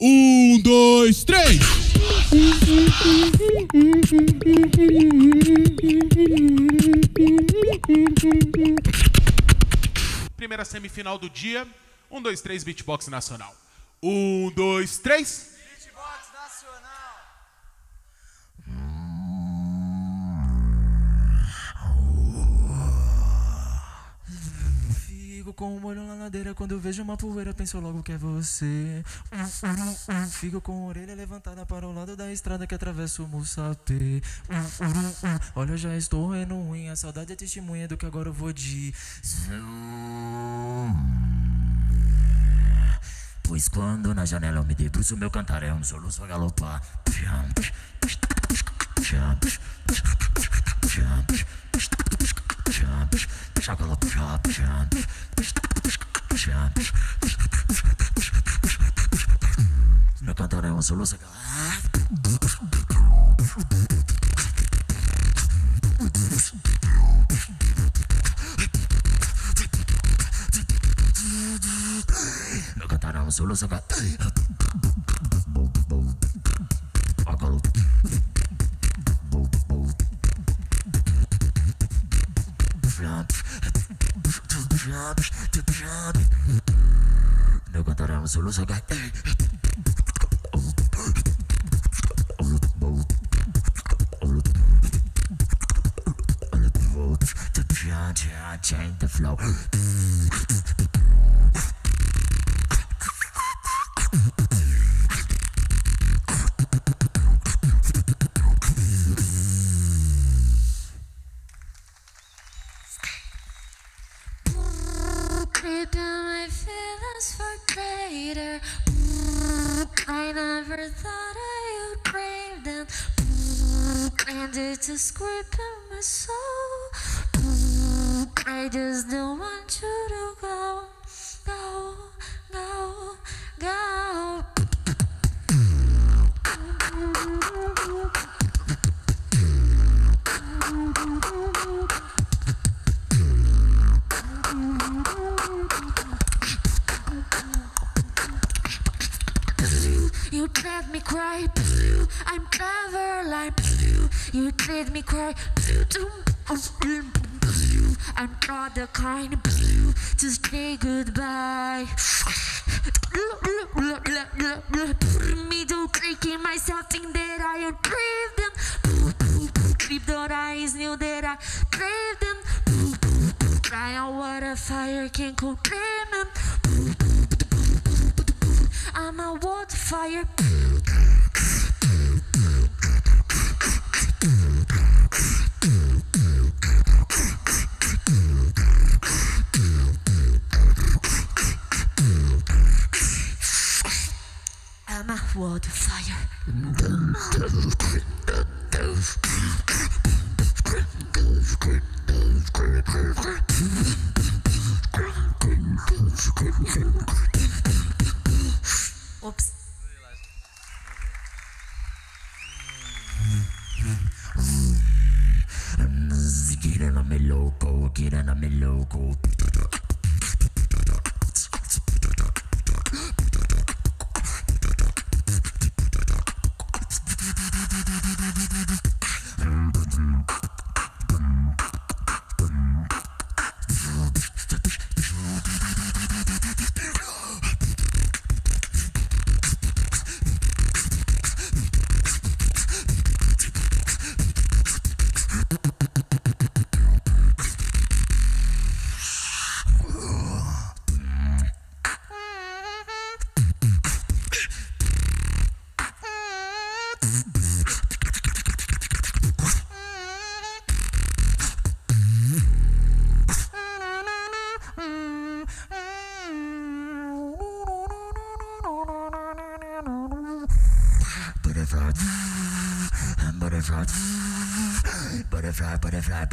1, 2, 3. Primeira semifinal do dia. 1, 2, 3, beatbox nacional. 1, 2, 3. Beatbox nacional. Fico com um olho na ladeira, quando eu vejo uma poeira penso logo que é você. Fico com a orelha levantada para o lado da estrada que atravessa o Moussapê. Olha, eu já estou roendo unha, a saudade é testemunha do que agora eu vou dizer. Pois quando na janela eu me debruço, meu cantar é soluço a galopar. Meu cantar é soluço a solo saca no cantarán solo saca change the flow. Deep down my feelings for greater. I never thought I would crave them. And it's a script in my soul. I just don't want you to go. Go, go, go. You made me cry, I'm clever like you made me cry. I'm not the kind to say goodbye. Me do tricking myself, think that I am driven. Creep that eyes knew that I craved them. Cry out what a fire can contain them. I'm a water fire. I'm a water fire. Oops. Get in on me local. Butterfly.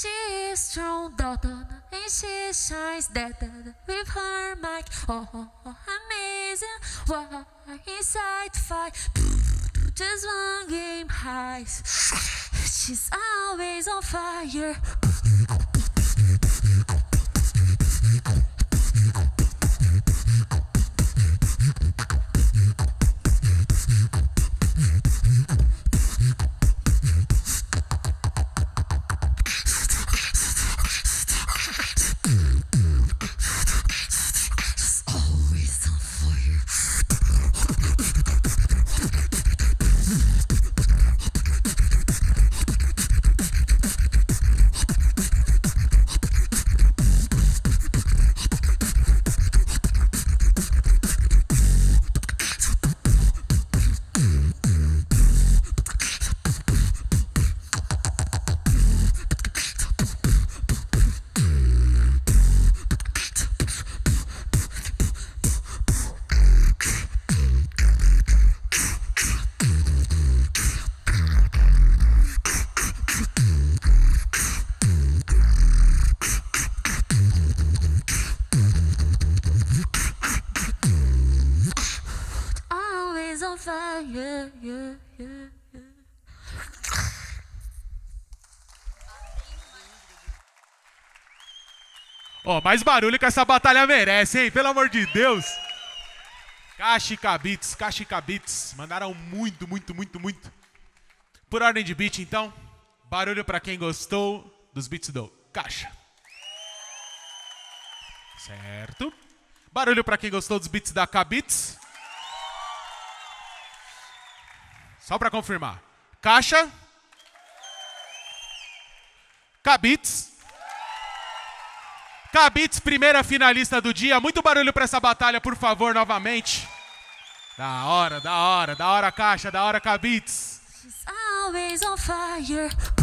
She is strong, and she shines with her mic. Oh, amazing, wow, inside fight. Just one game high. She's always on fire. Ó, mais barulho que essa batalha merece, hein? Pelo amor de Deus! Caxa e Kbeats, Caxa e Kbeats. Mandaram muito. Por ordem de beat, então. Barulho pra quem gostou dos beats do Caxa. Certo. Barulho pra quem gostou dos beats da Kbeats. Só pra confirmar. Caxa. Kbeats. Kbeats, primeira finalista do dia. Muito barulho pra essa batalha, por favor, novamente. Da hora, da hora. Da hora, Caxa. Da hora, Kbeats. She's always on fire.